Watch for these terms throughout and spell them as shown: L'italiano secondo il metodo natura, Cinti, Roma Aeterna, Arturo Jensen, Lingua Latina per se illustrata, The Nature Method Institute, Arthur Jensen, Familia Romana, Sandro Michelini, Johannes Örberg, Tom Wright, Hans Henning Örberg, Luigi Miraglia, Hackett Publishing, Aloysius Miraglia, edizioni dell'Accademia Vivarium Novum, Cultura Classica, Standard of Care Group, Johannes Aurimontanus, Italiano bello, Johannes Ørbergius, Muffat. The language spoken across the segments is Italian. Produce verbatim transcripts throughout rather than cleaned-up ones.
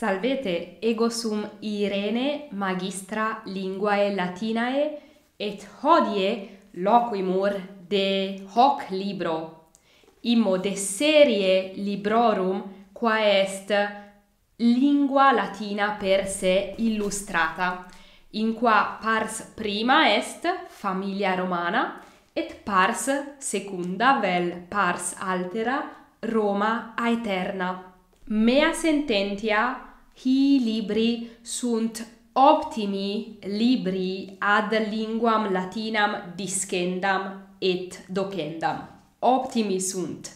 Salvete ego sum Irene magistra linguae Latinae et hodie loquimur de hoc libro, immo de serie librorum qua est lingua latina per se illustrata, in qua pars prima est familia romana et pars secunda vel pars altera Roma Aeterna. Mea sententia hi libri sunt optimi libri ad linguam latinam discendam et docendam. Optimi sunt.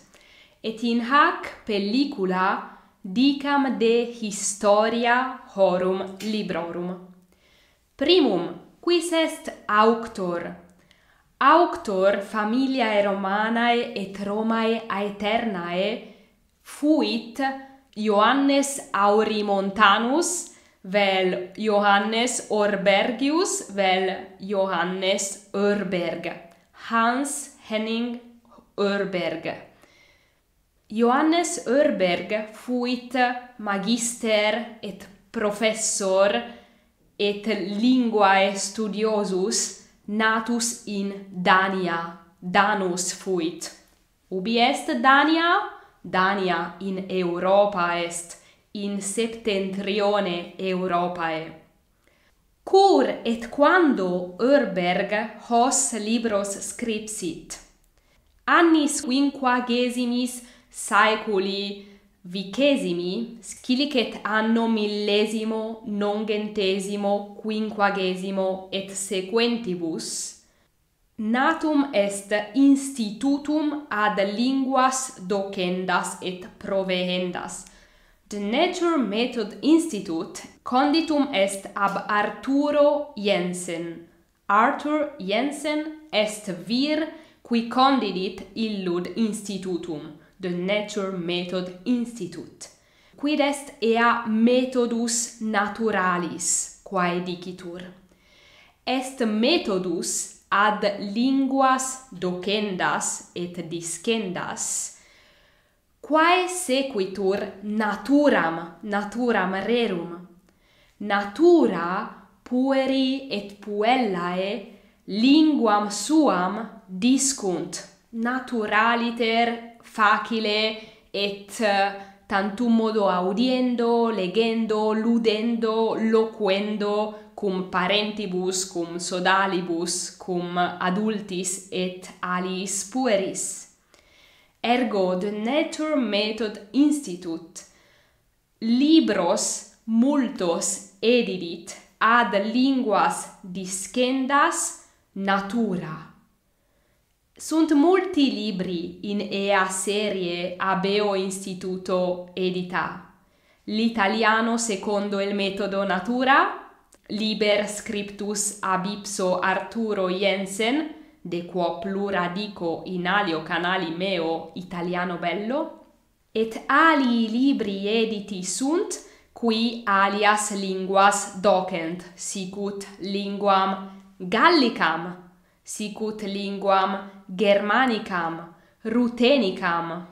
Et in hac pellicula dicam de historia horum librorum. Primum, quis est auctor? Auctor familiae Romanae et Romae Aeternae fuit Johannes Aurimontanus, vel Johannes Ørbergius, vel Johannes Örberg, Hans Henning Örberg. Johannes Örberg fuit magister et professor et linguae studiosus natus in Dania, Danus fuit. Ubi est Dania? Dania in Europa est, in septentrione Europae. Cur et quando Örberg hos libros scripsit? Annis quinquagesimis saeculi vicesimi, scilicet anno millesimo, nongentesimo, quinquagesimo et sequentibus, natum est institutum ad linguas docendas et provehendas. The Nature Method Institute conditum est ab Arturo Jensen. Arthur Jensen est vir qui condidit illud institutum, The Nature Method Institute, quid est ea methodus naturalis, quae dicitur. Est methodus ad linguas docendas et discendas, quae sequitur naturam, naturam rerum. Natura pueri et puellae linguam suam discunt, naturaliter facile et tantum modo audiendo, legendo, ludendo, loquendo, cum parentibus, cum sodalibus, cum adultis et aliis pueris. Ergo, The Nature Method Institute libros multos edidit ad linguas discendas natura. Sunt multi libri in ea serie habeo instituto edita. L'italiano secondo il metodo natura, liber scriptus ab ipso Arturo Jensen, de quo plura dico in alio canali meo italiano bello, et alii libri editi sunt, qui alias linguas docent, sicut linguam gallicam, sicut linguam germanicam, rutenicam.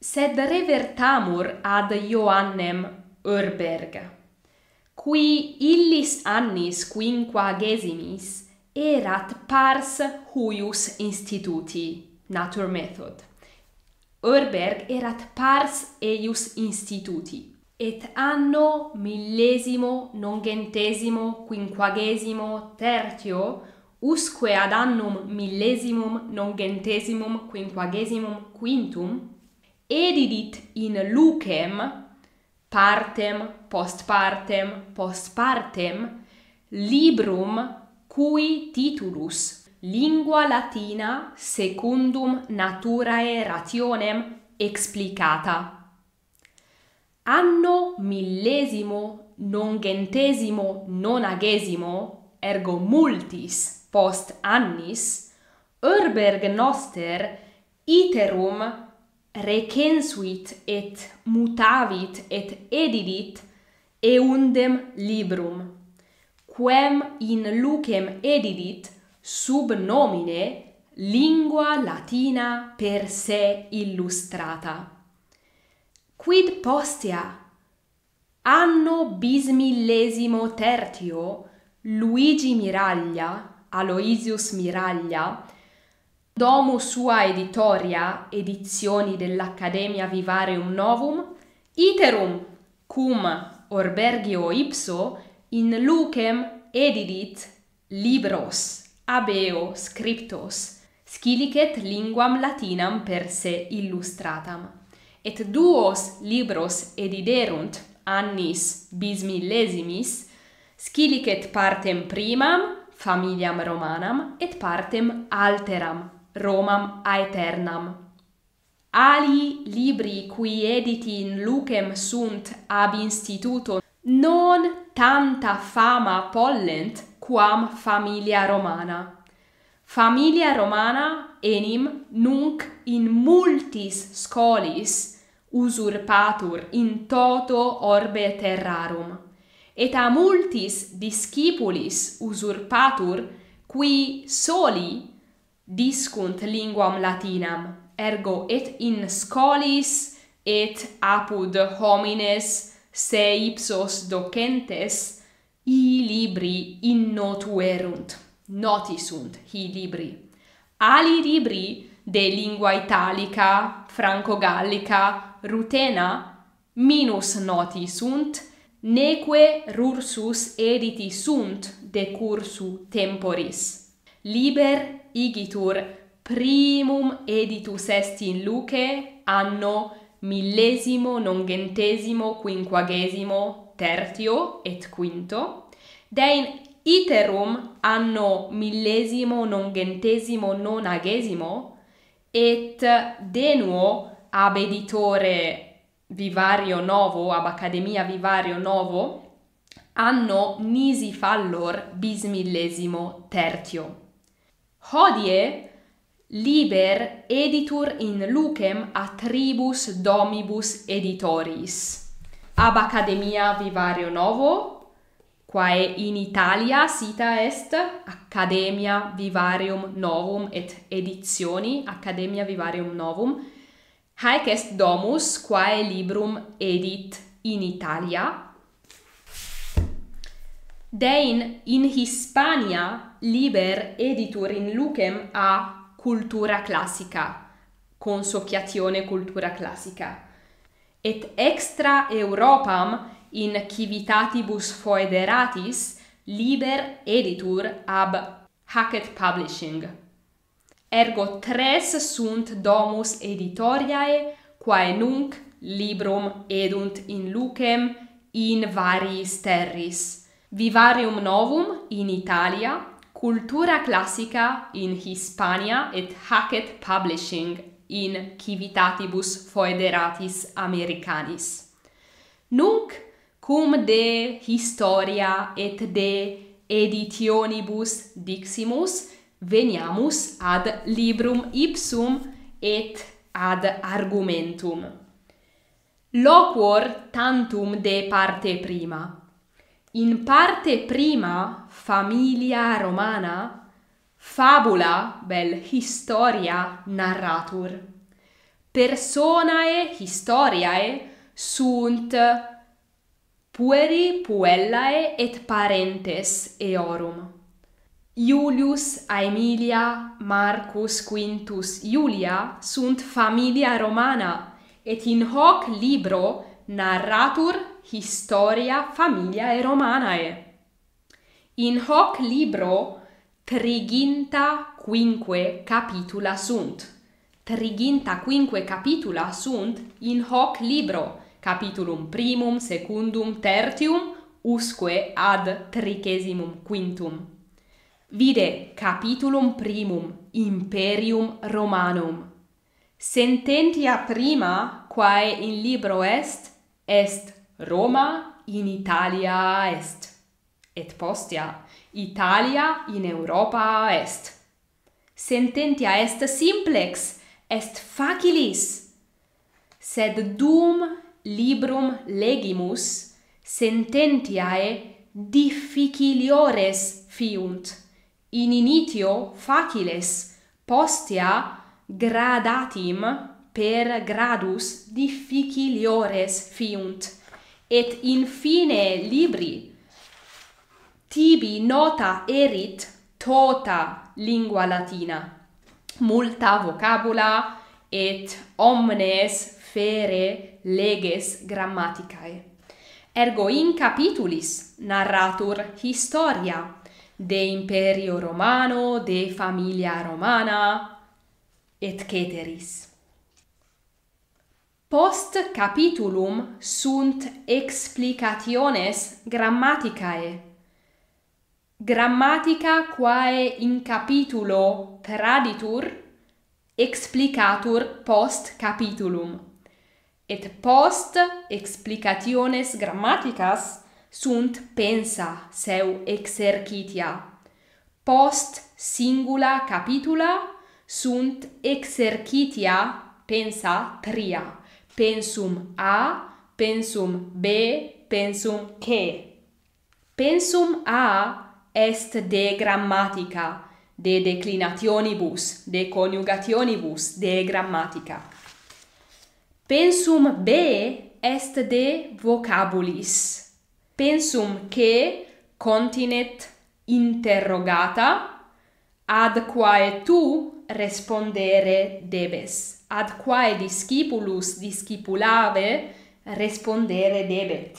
Sed revertamur ad Johannem Örberg, qui illis annis quinquagesimis erat pars huius instituti, Nature Method. Örberg erat pars eius instituti, et anno millesimo, nongentesimo, quinquagesimo, tertio, usque ad annum millesimum, nongentesimum, quinquagesimum, quintum, edidit in lucem, partem, postpartem, postpartem, librum cui titulus Lingua Latina secundum naturae rationem explicata. Anno millesimo, nongentesimo, nonagesimo, ergo multis post annis, Örberg noster iterum recensuit et mutavit et edidit eundem librum, quem in lucem edidit sub nomine Lingua Latina per se illustrata. Quid postea? Anno bismillesimo tertio, Luigi Miraglia, Aloysius Miraglia, domo sua editoria, edizioni dell'Accademia Vivarium Novum, iterum cum Orbergio ipso in lucem edidit libros abeo scriptos scilicet linguam latinam per se illustratam, et duos libros ediderunt annis bismillesimis, scilicet partem primam, familiam romanam, et partem alteram, Romam aeternam. Ali libri cui editi in lucem sunt ab instituto non tanta fama pollent quam familia romana. Familia romana enim nunc in multis scholis usurpatur in toto orbe terrarum, et a multis discipulis usurpatur, qui soli discunt linguam latinam, ergo et in scholis et apud homines se ipsos docentes i libri innotuerunt, noti sunt hi libri. Ali libri de lingua italica, franco-gallica, rutena minus noti sunt, neque rursus editi sunt decursu temporis. Liber igitur primum editus est in luce anno millesimo nongentesimo quinquagesimo tertio et quinto, dein iterum anno millesimo nongentesimo nonagesimo, et denuo ab editore Vivario Novo, ab Accademia Vivario Novo, anno nisi fallor bismillesimo tertio. Hodie liber editur in lucem attribus domibus editoris. Ab Accademia Vivario Novo, quae in Italia sita est Accademia Vivarium Novum et edizioni Accademia Vivarium Novum, haec est domus quae librum edit in Italia. Dein in Hispania liber editur in lucem a Cultura Classica, consociatione Cultura Classica, et extra Europam in civitatibus foederatis liber editur ab Hackett Publishing. Ergo tres sunt domus editoriae, quae nunc librum edunt in lucem in variis terris. Vivarium Novum in Italia, Cultura Classica in Hispania et Hackett Publishing in civitatibus foederatis americanis. Nunc, cum de historia et de editionibus diximus, veniamus ad librum ipsum et ad argumentum. Loquor tantum de parte prima. In parte prima familia romana fabula bel historia narratur. Personae historiae sunt pueri puellae et parentes eorum. Iulius, Aemilia, Marcus, Quintus, Iulia sunt familia romana, et in hoc libro narratur historia familiae romanae. In hoc libro triginta quinque capitula sunt. Triginta quinque capitula sunt in hoc libro, capitulum primum, secundum, tertium, usque ad tricesimum quintum. Vide capitulum primum Imperium Romanum. Sententia prima, quae in libro est, est Roma in Italia est, et postea Italia in Europa est. Sententia est simplex, est facilis. Sed dum librum legimus sententiae difficiliores fiunt. In initio faciles, postea gradatim per gradus difficiliores fiunt, et infine libri tibi nota erit tota lingua latina, multa vocabula et omnes fere leges grammaticae. Ergo in capitulis narratur historia de imperio romano, de familia romana, et ceteris. Post capitulum sunt explicationes grammaticae. Grammatica quae in capitulo traditur explicatur post capitulum. Et post explicationes grammaticas sunt pensa seu exercitia. Post singula capitula sunt exercitia pensa tria. Pensum A, pensum B, pensum C. Pensum A est de grammatica, de declinationibus, de coniugationibus, de grammatica. Pensum B est de vocabulis. Pensum C continet interrogata, ad quae tu respondere debes. Ad quae discipulus discipulave respondere debet.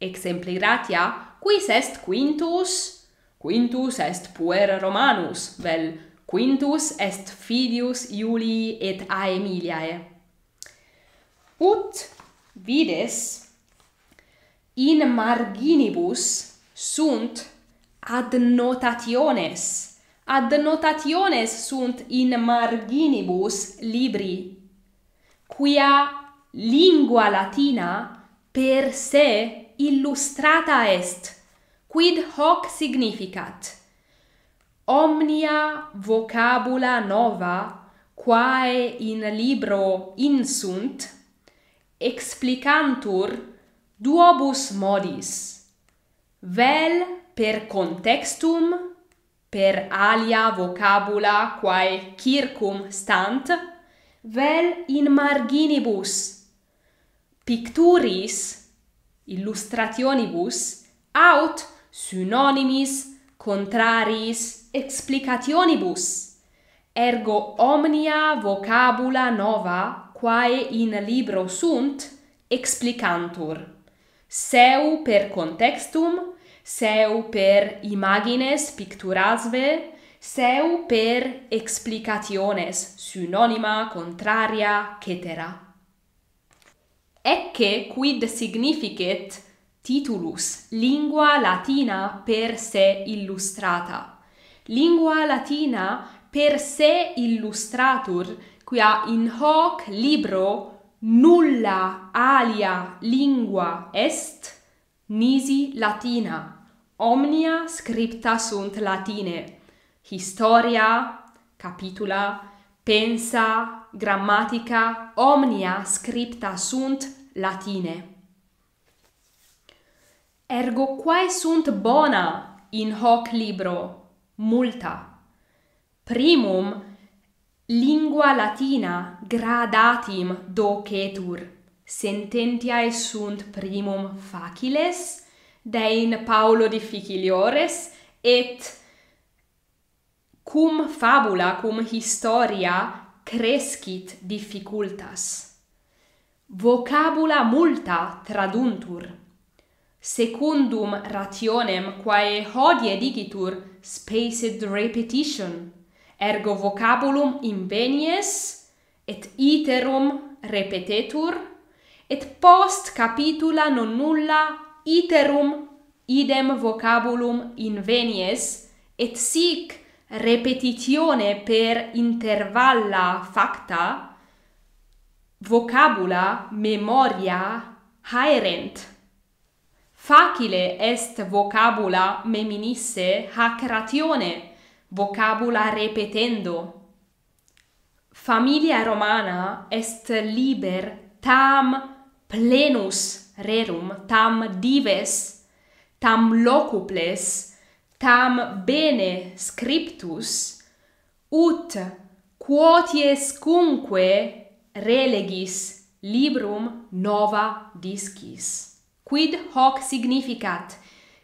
Exempli gratia, quis est Quintus? Quintus est puer Romanus, vel Quintus est filius Iulii et Aemiliae. Ut vides in marginibus sunt adnotationes. Ad notationes sunt in marginibus libri, quia lingua latina per se illustrata est, quid hoc significat. Omnia vocabula nova, quae in libro insunt, explicantur duobus modis, vel per contextum, per alia vocabula quae circum stant, vel in marginibus, picturis, illustrationibus, aut synonymis, contraris, explicationibus. Ergo omnia vocabula nova, quae in libro sunt, explicantur. Seu per contextum, seu per imagines picturasve, seu per explicationes synonima, contraria, cetera. Ecce quid significet titulus lingua latina per se illustrata. Lingua latina per se illustratur, quia in hoc libro nulla alia lingua est, nisi latina, omnia scripta sunt latine, historia, capitula, pensa, grammatica, omnia scripta sunt latine. Ergo quae sunt bona in hoc libro? Multa. Primum, lingua latina gradatim docetur. Sententiae sunt primum faciles, dein Paulo difficiliores, et cum fabula, cum historia crescit difficultas. Vocabula multa traduntur. Secundum rationem quae hodie digitur spaced repetition, ergo vocabulum invenies, et iterum repetetur, et post capitula non nulla iterum idem vocabulum invenies, et sic repetitione per intervalla facta, vocabula memoria haerent. Facile est vocabula meminisse hac ratione, vocabula repetendo. Familia Romana est liber tam plenus rerum, tam dives, tam locuples, tam bene scriptus, ut quotiescunque relegis Librum nova discis, quid hoc significat,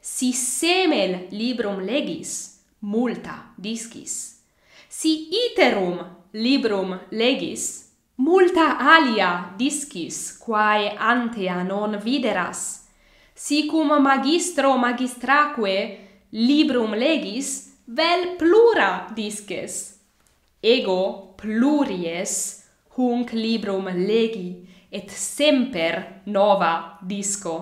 si semel librum legis, multa discis, si iterum librum legis, multa alia discis, quae antea non videras, si cum magistro magistraque librum legis, vel plura disces, ego pluries hunc librum legi, et semper nova disco.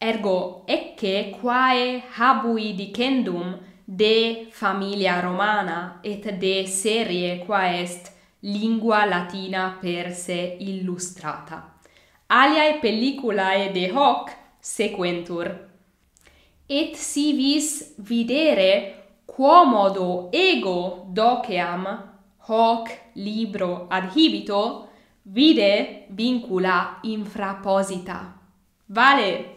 Ergo ecce quae habui dicendum de Familia Romana et de serie qua est Lingua Latina per se illustrata. Aliae pelliculae de hoc sequentur. Et si vis videre quomodo ego doceam hoc libro adhibito, vide vincula infraposita. Vale!